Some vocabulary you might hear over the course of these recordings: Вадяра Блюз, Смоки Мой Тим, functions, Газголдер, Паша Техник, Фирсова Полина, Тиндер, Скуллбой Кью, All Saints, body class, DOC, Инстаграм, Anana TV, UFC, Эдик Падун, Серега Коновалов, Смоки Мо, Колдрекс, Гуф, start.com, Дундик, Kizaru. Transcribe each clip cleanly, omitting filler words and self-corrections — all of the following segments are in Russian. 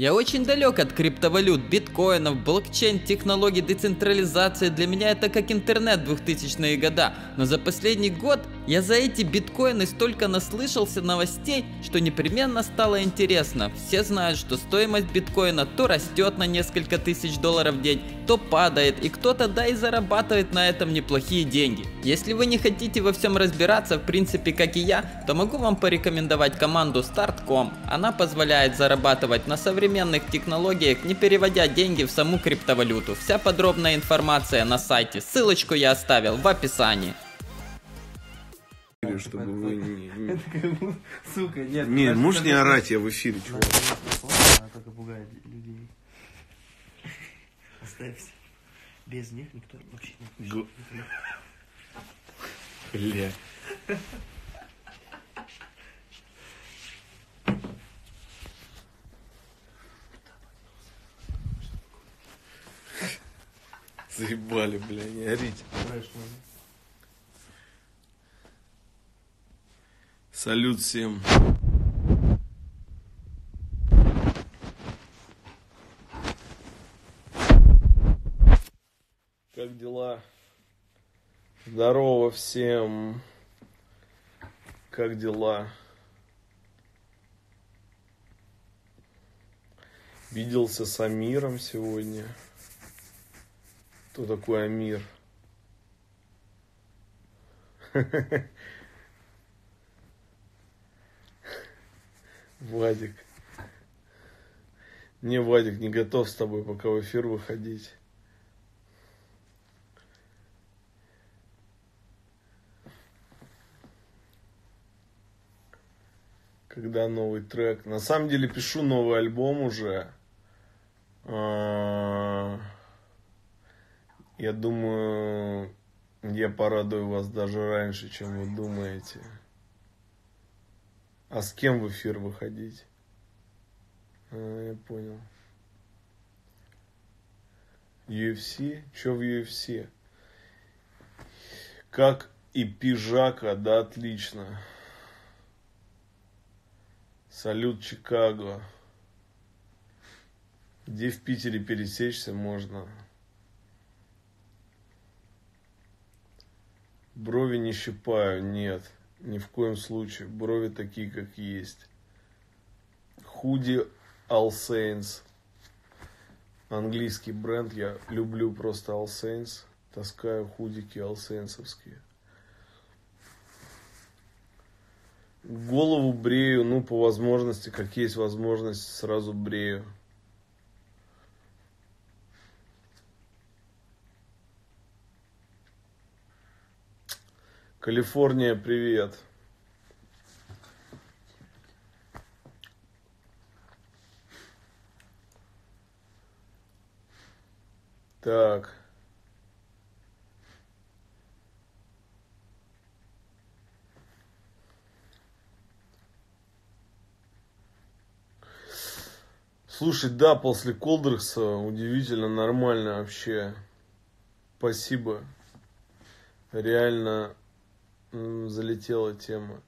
Я очень далек от криптовалют, биткоинов, блокчейн, технологий децентрализации. Для меня это как интернет 2000-е года. Но за последний год я за эти биткоины столько наслышался новостей, что непременно стало интересно. Все знают, что стоимость биткоина то растет на несколько тысяч долларов в день, то падает, и кто-то да и зарабатывает на этом неплохие деньги. Если вы не хотите во всем разбираться, в принципе, как и я, то могу вам порекомендовать команду start.com. Она позволяет зарабатывать на современном технологиях, не переводя деньги в саму криптовалюту. Вся подробная информация на сайте, ссылочку я оставил в описании. Чтобы вы не, можешь не орать, я в эфире, чувак. Она только пугает людей. Оставься. Без них никто вообще не... Бля. Заебали, бля, не орите. Салют всем. Как дела? Здорово всем. Как дела? Виделся с Амиром сегодня. Кто такой Амир? Вадик. Не, Вадик, не готов с тобой пока в эфир выходить. Когда новый трек? На самом деле пишу новый альбом уже. Я думаю, я порадую вас даже раньше, чем вы думаете. А с кем в эфир выходить? Я понял. UFC? Чё в UFC? Как и пижака, да, отлично. Салют, Чикаго. Где в Питере пересечься можно? Брови не щипаю, нет, ни в коем случае. Брови такие, как есть. Худи All Saints. Английский бренд, я люблю просто All Saints. Таскаю худики All Saints-овские. Голову брею, ну, по возможности, как есть возможность, сразу брею. Калифорния, привет. Так. Слушай, да, после Колдрекса удивительно нормально вообще. Спасибо. Реально... Залетела тема.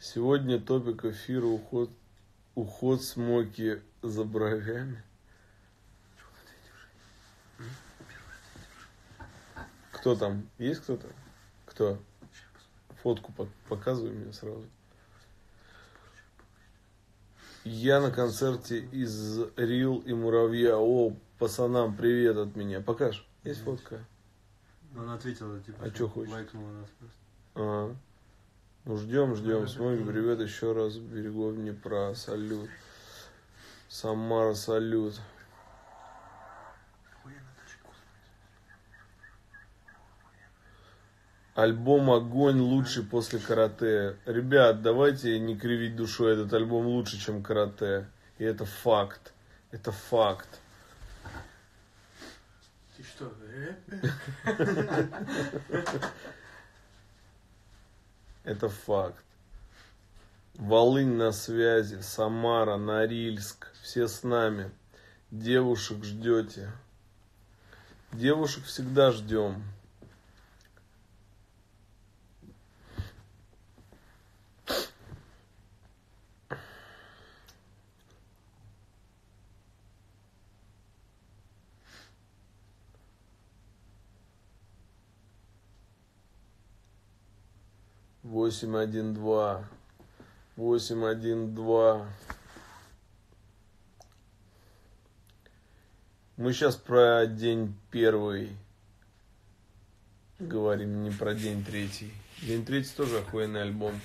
Сегодня топик эфира уход Смоки за бровями. Кто там? Есть кто-то? Кто? Фотку показывай мне сразу. Я на концерте из Рил и Муравья. О, пацанам, привет от меня. Покажешь? Есть фотка? Она ответила, типа, а что хочешь? Лайкнула нас просто. Ага. Ну, ждем. Смотри, привет еще раз. Берегов Днепра. Салют. Самара, салют. Альбом «Огонь» лучше после карате. Ребят, давайте не кривить душой. Этот альбом лучше, чем карате. И это факт. Это факт. Ты что, это факт. Волынь на связи, Самара, Норильск, все с нами. Девушек ждете. Девушек всегда ждем. 812. 812. Мы сейчас про день первый говорим, не про день третий. День третий тоже охуенный альбом.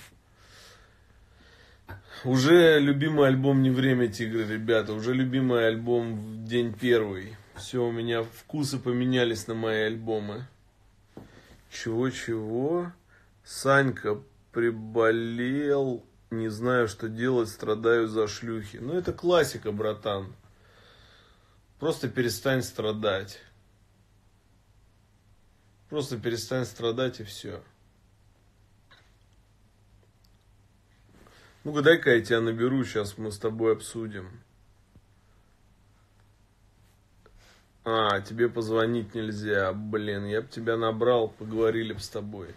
Уже любимый альбом «Не время тигра», ребята. Уже любимый альбом «День первый». Все, у меня вкусы поменялись на мои альбомы. Чего-чего? Санька приболел. Не знаю, что делать. Страдаю за шлюхи. Ну, это классика, братан. Просто перестань страдать. Просто перестань страдать и все. Ну-ка, дай-ка я тебя наберу, сейчас мы с тобой обсудим. А, тебе позвонить нельзя. Блин, я бы тебя набрал, поговорили бы с тобой.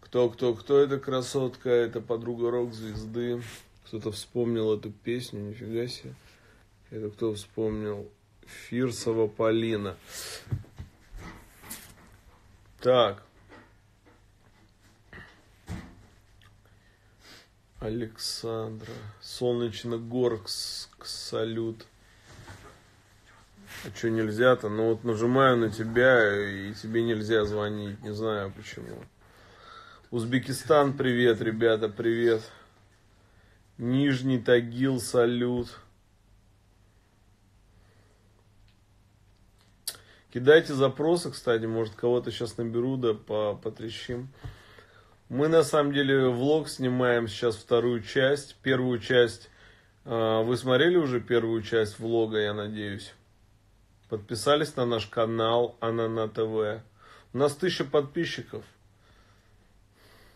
Кто эта красотка? Это подруга рок-звезды. Кто-то вспомнил эту песню, нифига себе. Это кто вспомнил? Фирсова Полина. Так. Александра. Солнечногорск, салют. А что нельзя-то? Ну вот нажимаю на тебя, и тебе нельзя звонить. Не знаю почему. Узбекистан, привет, ребята, привет. Нижний Тагил, салют. Кидайте запросы, кстати, может кого-то сейчас наберу, да потрещим. Мы на самом деле влог снимаем сейчас, вторую часть. Первую часть, вы смотрели уже первую часть влога, я надеюсь. Подписались на наш канал Анана ТВ. У нас 1000 подписчиков.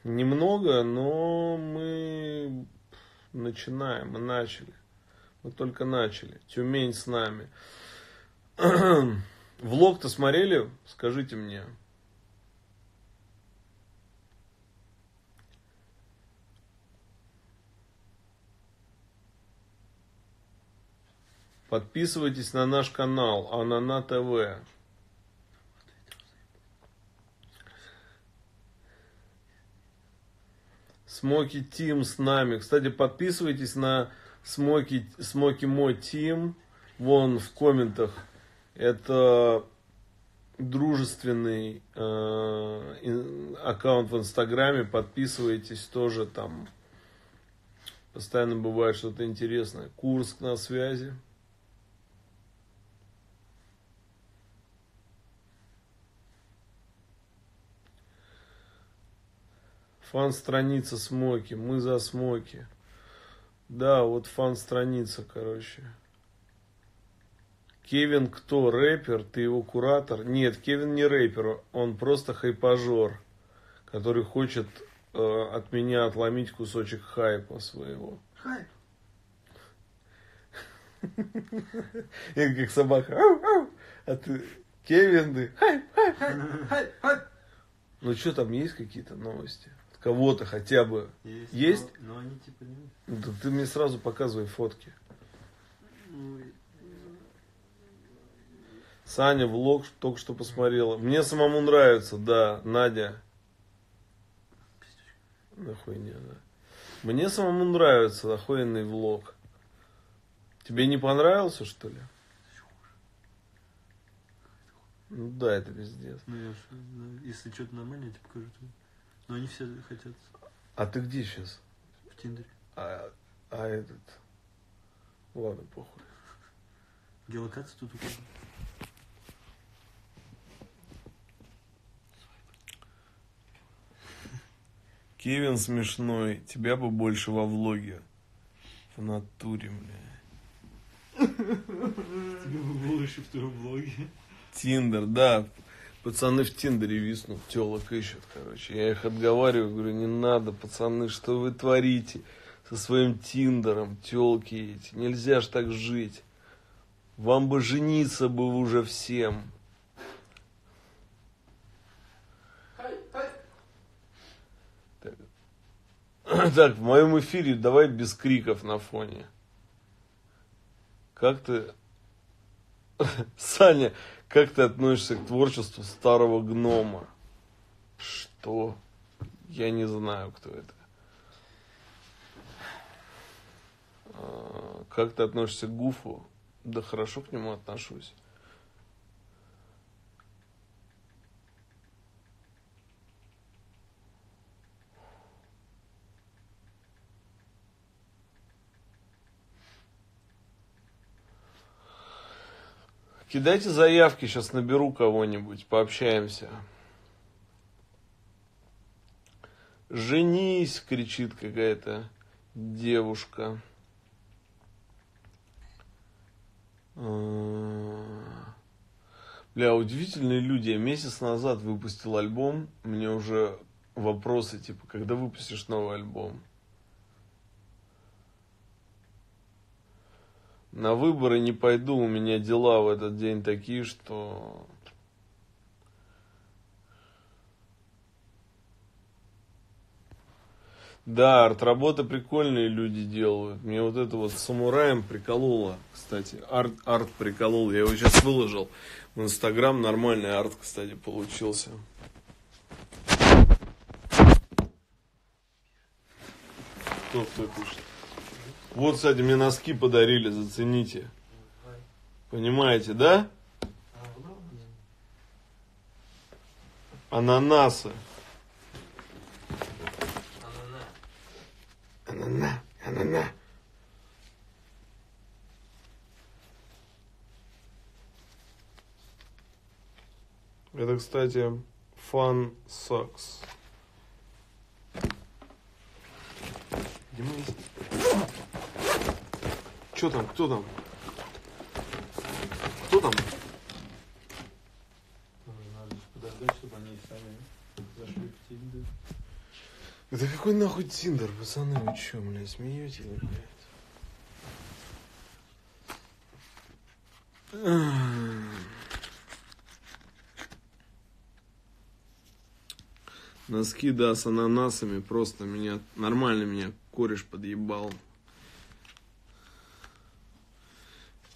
Немного, но мы начинаем, мы начали. Мы только начали. Тюмень с нами. Влог-то смотрели? Скажите мне. Подписывайтесь на наш канал Анана ТВ. Смоки Тим с нами. Кстати, подписывайтесь на Смоки Мой Тим. Вон в комментах. Это дружественный аккаунт в Инстаграме. Подписывайтесь тоже там. Постоянно бывает что-то интересное. Курск на связи. Фан-страница Смоки. Мы за Смоки. Да, вот фан-страница, короче. Кевин кто? Рэпер? Ты его куратор? Нет, Кевин не рэпер. Он просто хайпажор, который хочет от меня отломить кусочек хайпа своего. Хайп? Я как собака. А ты... Кевин, ты... Хайп, хайп, хайп, хайп. Ну что, там есть какие-то новости? Кого-то хотя бы есть? Но они типа не... Да ты мне сразу показывай фотки. Саня, влог только что посмотрела. Мне самому нравится, да, Надя. Охуенно, да. Мне самому нравится, охуенный влог. Тебе не понравился, что ли? Ну да, это пиздец. Ну я же, если что-то нормально, я тебе покажу. Но они все хотят. А ты где сейчас? В Тиндере. А этот? Ладно, похуй. Геолокация тут указана. Кевин смешной. Тебя бы больше во влоге. В натуре, бля. Тебя бы больше в твоем влоге. Тиндер, да. Пацаны в Тиндере виснут, телок ищут, короче. Я их отговариваю, говорю, не надо, пацаны, что вы творите со своим Тиндером, телки эти. Нельзя ж так жить. Вам бы жениться бы уже всем. Так, в моем эфире давай без криков на фоне. Как ты... Саня, как ты относишься к творчеству старого гнома? Что? Я не знаю, кто это. Как ты относишься к Гуфу? Да хорошо к нему отношусь. Кидайте заявки, сейчас наберу кого-нибудь, пообщаемся. Женись, кричит какая-то девушка. Бля, удивительные люди. Я месяц назад выпустил альбом. Мне уже вопросы, типа, когда выпустишь новый альбом? На выборы не пойду, у меня дела в этот день такие, что... Да, арт-работы прикольные люди делают. Мне вот это вот самураем прикололо, кстати. Арт приколол, я его сейчас выложил в Инстаграм. Нормальный арт, кстати, получился. Кто пишет? Вот, кстати, мне носки подарили, зацените. Понимаете, да? Ананасы. Анана. Это, кстати, фан сакс. Где мы есть? Что там? Кто там? Кто там? Надо же подождать, чтобы они сами зашли в Тиндер. Да какой нахуй Тиндер, пацаны? Вы что, блядь, смеете, блядь? Носки, да, с ананасами. Просто меня, нормально меня кореш подъебал.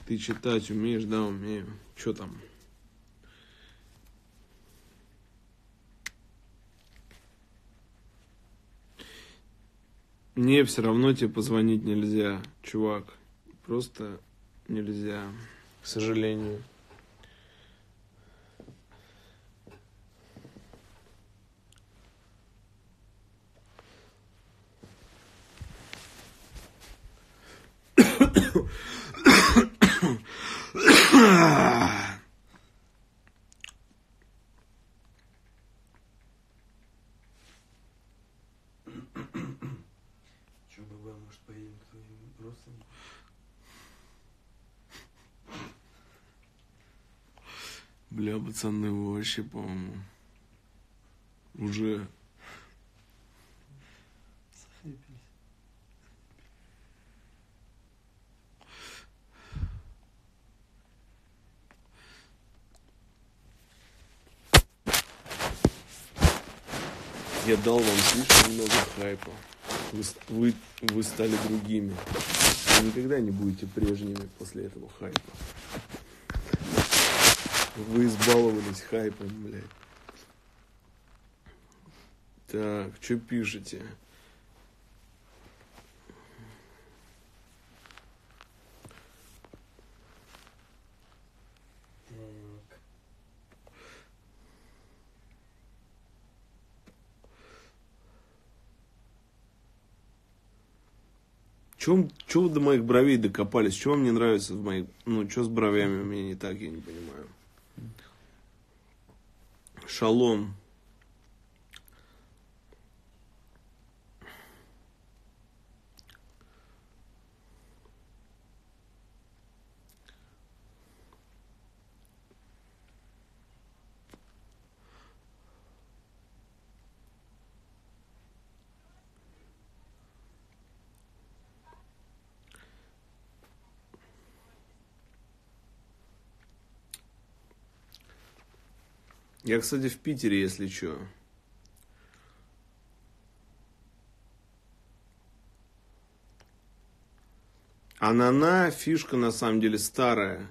Ты читать умеешь? Да, умею. Чё там? Мне все равно тебе позвонить нельзя, чувак. Просто нельзя, к сожалению. Бля, пацаны, вы вообще, по-моему, уже... Я дал вам слишком много хайпа. Вы стали другими. Вы никогда не будете прежними после этого хайпа. Вы избаловались хайпом, блядь. Так, что пишете? Чего вы до моих бровей докопались? Чего вам не нравится в моих... Ну, что с бровями у меня не так, я не понимаю. Шалом. Я, кстати, в Питере, если что. Анана фишка, на самом деле, старая.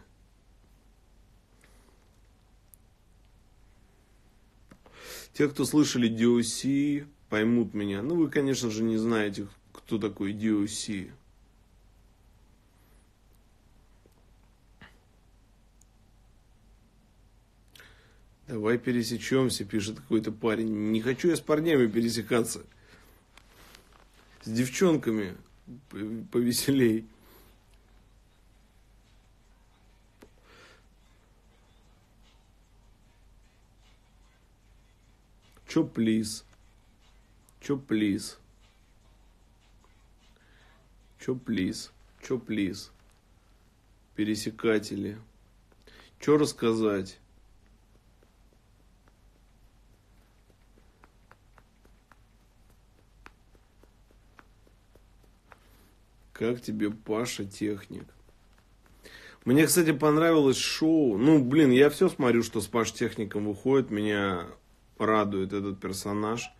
Те, кто слышали DOC, поймут меня. Ну, вы, конечно же, не знаете, кто такой DOC. Давай пересечемся, пишет какой-то парень. Не хочу я с парнями пересекаться. С девчонками повеселей. Чё плиз? Пересекатели. Чё рассказать? Как тебе Паша Техник? Мне, кстати, понравилось шоу. Ну, блин, я все смотрю, что с Пашей Техником выходит. Меня радует этот персонаж.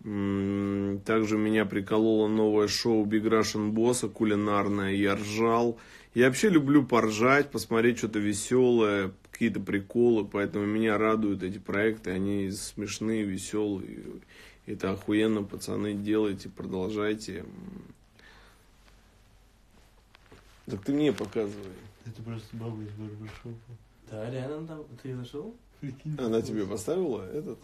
Также меня прикололо новое шоу Big Russian Boss, кулинарное. Я ржал. Я вообще люблю поржать, посмотреть что-то веселое, какие-то приколы. Поэтому меня радуют эти проекты. Они смешные, веселые. Это охуенно, пацаны. Делайте, продолжайте. Так ты мне показывай. Это просто баба из барбершопа. Да, реально там. Ты зашел? Она тебе поставила этот?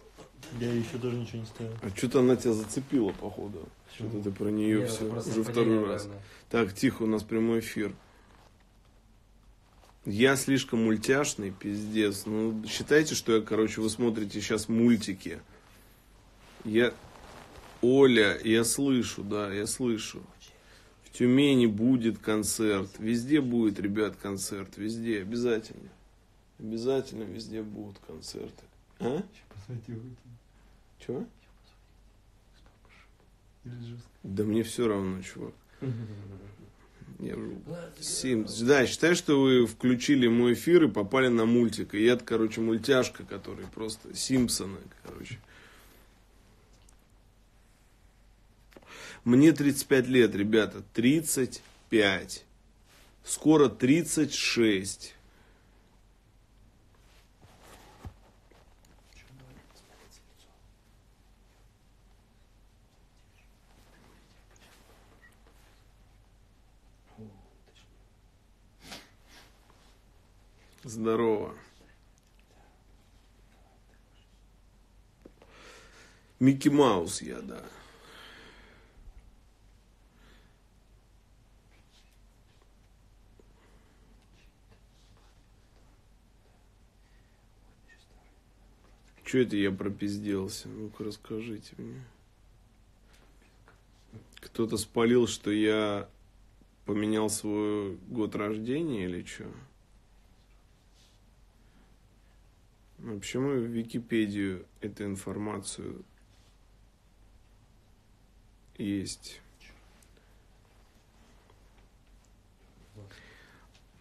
Я еще даже ничего не ставил. А что-то она тебя зацепила, походу. Что-то ты про нее все уже второй раз. Правильно. Так, тихо, у нас прямой эфир. Я слишком мультяшный, пиздец. Ну, считайте, что я, короче, вы смотрите сейчас мультики. Я... Оля, я слышу, да, я слышу. В Тюмени будет концерт. Везде будет, ребят, концерт. Везде, обязательно. Обязательно везде будут концерты. А? Чего? Да мне все равно, чувак. Я уже... Да, считай, что вы включили мой эфир и попали на мультик. И это, короче, мультяшка, который просто Симпсоны, короче. Мне 35 лет, ребята. 35. Скоро 36. Здорово. Микки Маус я, да. Че это я пропизделся? Ну-ка расскажите мне. Кто-то спалил, что я поменял свой год рождения или что? Вообще мы в Википедию эту информацию есть.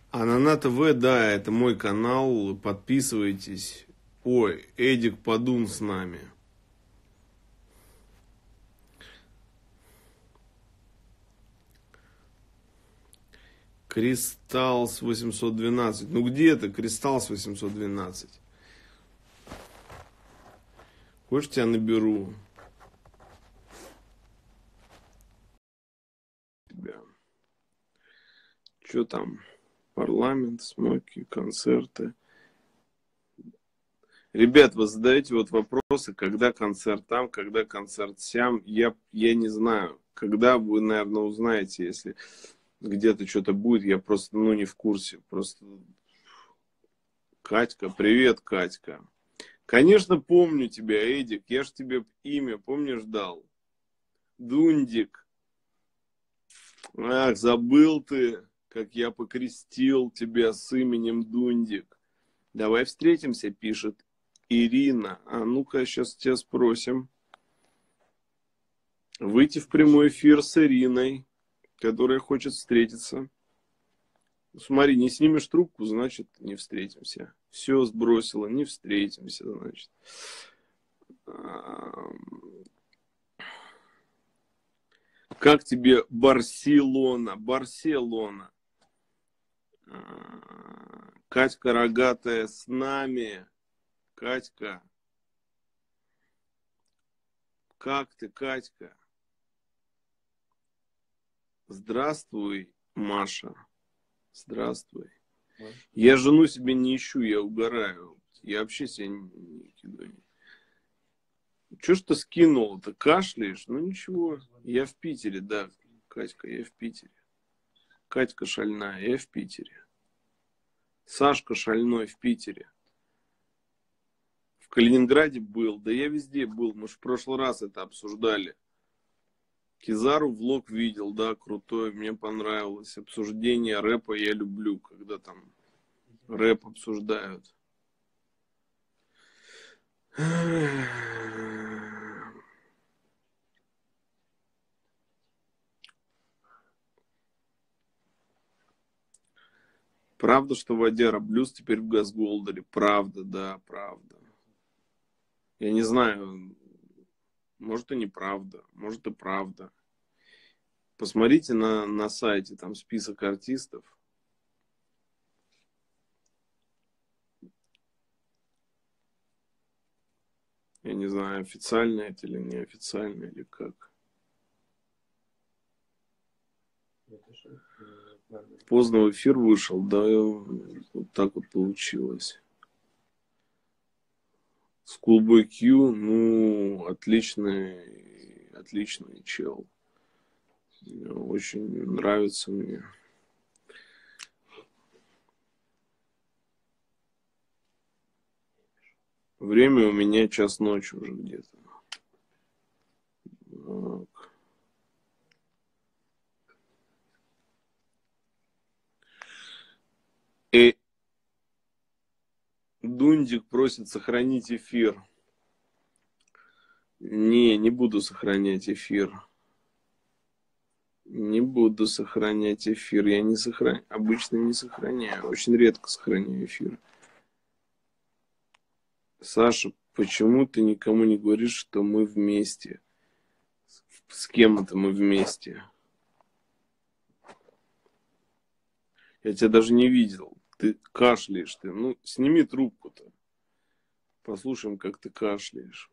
Анана ТВ, да, это мой канал, подписывайтесь. Ой, Эдик Падун с нами. Кристалл с 812. Ну где это Кристалл с 812? Хочешь, тебя наберу? Что там? Парламент, смоки, концерты. Ребят, вы задаете вот вопросы, когда концерт там, когда концерт сям. Я не знаю. Когда вы, наверное, узнаете, если где-то что-то будет. Я просто, ну, не в курсе. Просто... Катька, привет, Катька. Конечно, помню тебя, Эдик. Я ж тебе имя, помнишь, дал? Дундик. Ах, забыл ты, как я покрестил тебя с именем Дундик. Давай встретимся, пишет Ирина. А ну-ка, сейчас тебя спросим. Выйти в прямой эфир с Ириной, которая хочет встретиться. Смотри, не снимешь трубку, значит, не встретимся. Все сбросила, не встретимся, значит. Как тебе Барселона? Барселона. Катька Рогатая с нами. Катька. Как ты, Катька? Здравствуй, Маша. Здравствуй. Я жену себе не ищу, я угораю. Я вообще себя не кидаю. Чё ж ты скинул-то? Кашляешь? Ну ничего. Я в Питере, да. Катька, я в Питере. Катька шальная, я в Питере. Сашка шальной в Питере. В Калининграде был. Да я везде был. Мы же в прошлый раз это обсуждали. Кизару влог видел, да, крутой, мне понравилось. Обсуждение рэпа я люблю, когда там рэп обсуждают. Правда, что Вадяра Блюз теперь в Газголдере? Правда, да, правда. Я не знаю... Может, и неправда, может, и правда. Посмотрите на сайте, там список артистов. Я не знаю, официально это или неофициально, или как. Поздно в эфир вышел, да, вот так вот получилось. Скуллбой Кью, ну, отличный чел. Очень нравится мне. Время у меня 1 час ночи уже где-то. Дундик просит сохранить эфир. Не буду сохранять эфир. Не буду сохранять эфир. Я не сохраняю. Обычно не сохраняю. Очень редко сохраняю эфир. Саша, почему ты никому не говоришь, что мы вместе? С кем это мы вместе? Я тебя даже не видел. Ты кашляешь, ты. Ну, сними трубку-то. Послушаем, как ты кашляешь.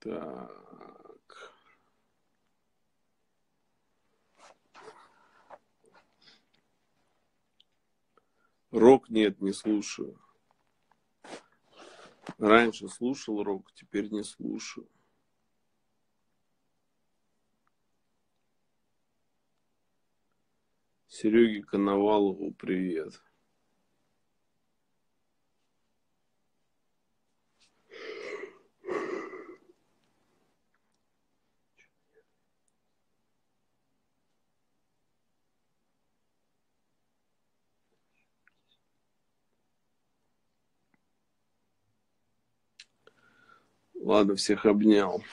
Так. Рок нет, не слушаю. Раньше слушал рок, теперь не слушаю. Сереге Коновалову привет. Ладно, всех обнял.